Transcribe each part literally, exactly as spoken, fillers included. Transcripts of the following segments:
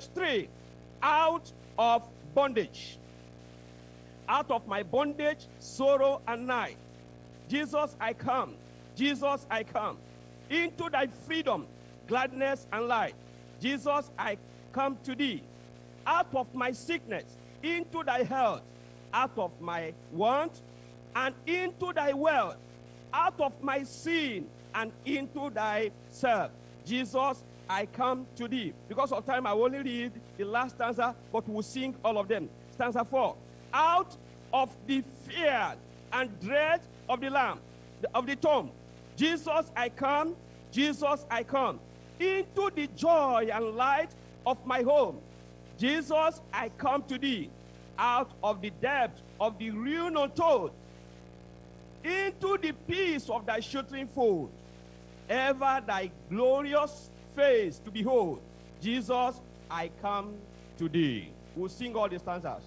Stage three, out of bondage. Out of my bondage, sorrow and night. Jesus, I come. Jesus, I come. Into thy freedom, gladness and light. Jesus, I come to thee. Out of my sickness, into thy health. Out of my want, and into thy wealth. Out of my sin, and into thyself. Jesus, I come to thee. Because of time, I will only read the last stanza, but we'll sing all of them. Stanza four. Out of the fear and dread of the lamb, of the tomb, Jesus, I come, Jesus, I come. Into the joy and light of my home, Jesus, I come to thee. Out of the depth of the ruin untold, into the peace of thy sheltering fold, ever thy glorious face to behold, Jesus, I come to thee. We'll sing all the stanzas.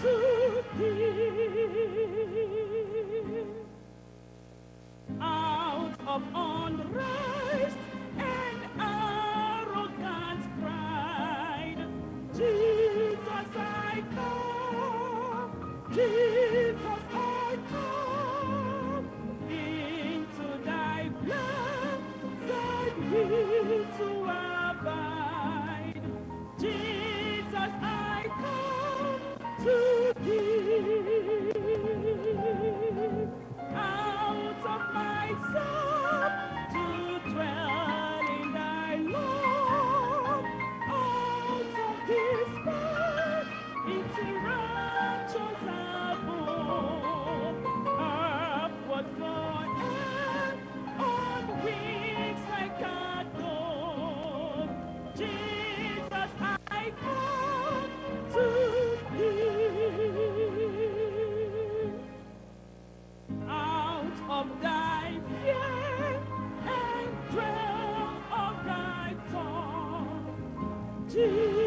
To abide, Jesus. of thy fear and trail of thy tongue.